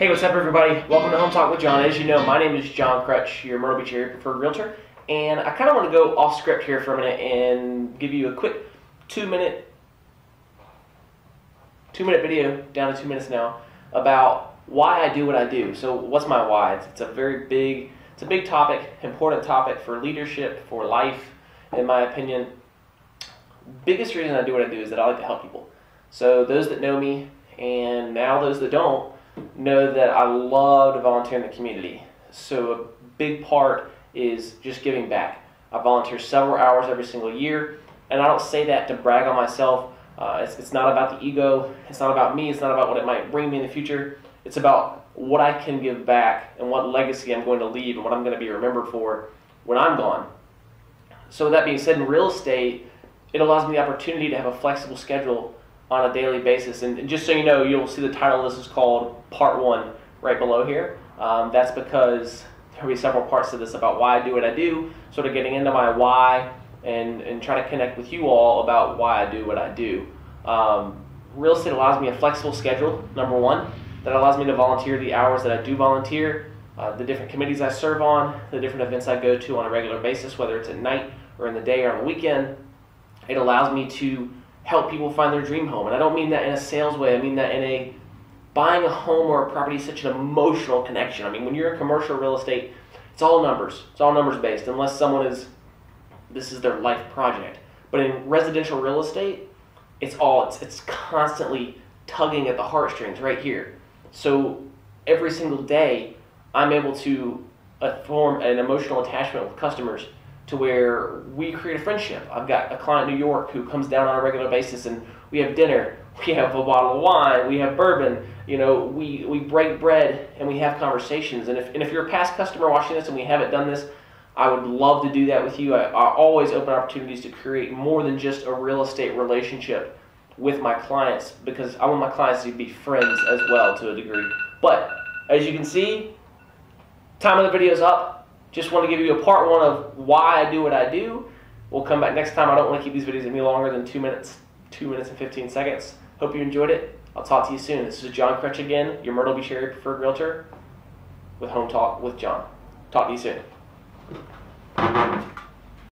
Hey, what's up everybody? Welcome to Home Talk with John. As you know, my name is John Krajc, your Myrtle Beach area preferred realtor, and I kind of want to go off script here for a minute and give you a quick two minute video, down to 2 minutes now, about why I do what I do. So what's my why? It's a very big, it's a big topic, important topic for leadership, for life, in my opinion. Biggest reason I do what I do is that I like to help people. So those that know me, and now those that don't, know that I love to volunteer in the community. So a big part is just giving back. I volunteer several hours every single year, and I don't say that to brag on myself. It's not about the ego, it's not about me, it's not about what it might bring me in the future. It's about what I can give back and what legacy I'm going to leave and what I'm going to be remembered for when I'm gone. So with that being said, in real estate, it allows me the opportunity to have a flexible schedule on a daily basis. And just so you know, you'll see the title of this is called Part 1 right below here. That's because there will be several parts to this about why I do what I do, sort of getting into my why and trying to connect with you all about why I do what I do. Real estate allows me a flexible schedule, number one. That allows me to volunteer the hours that I do volunteer, the different committees I serve on, the different events I go to on a regular basis, whether it's at night or in the day or on the weekend. It allows me to help people find their dream home. And I don't mean that in a sales way. I mean that in a buying a home or a property is such an emotional connection. I mean, when you're in commercial real estate, it's all numbers. It's all numbers based, unless someone is, this is their life project. But in residential real estate, it's constantly tugging at the heartstrings right here. So every single day, I'm able to form an emotional attachment with customers to where we create a friendship. I've got a client in New York who comes down on a regular basis and we have dinner, we have a bottle of wine, we have bourbon, you know, we break bread and we have conversations. And if you're a past customer watching this and we haven't done this, I would love to do that with you. I always open opportunities to create more than just a real estate relationship with my clients, because I want my clients to be friends as well to a degree. But as you can see, time of the video is up. Just want to give you a part one of why I do what I do. We'll come back next time. I don't want to keep these videos any longer than 2 minutes and 15 seconds. Hope you enjoyed it. I'll talk to you soon. This is John Krajc again, your Myrtle Beach area preferred realtor with Home Talk with John. Talk to you soon.